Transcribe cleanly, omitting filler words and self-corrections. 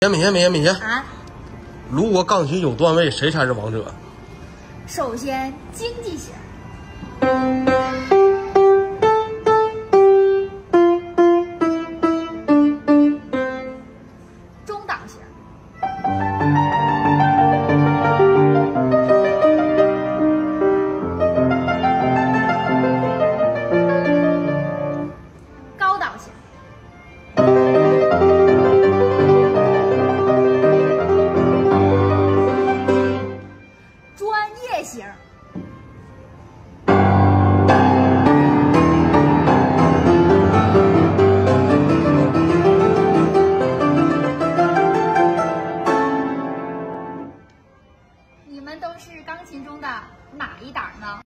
敏姐，啊！如果钢琴有段位，谁才是王者？首先，经济型。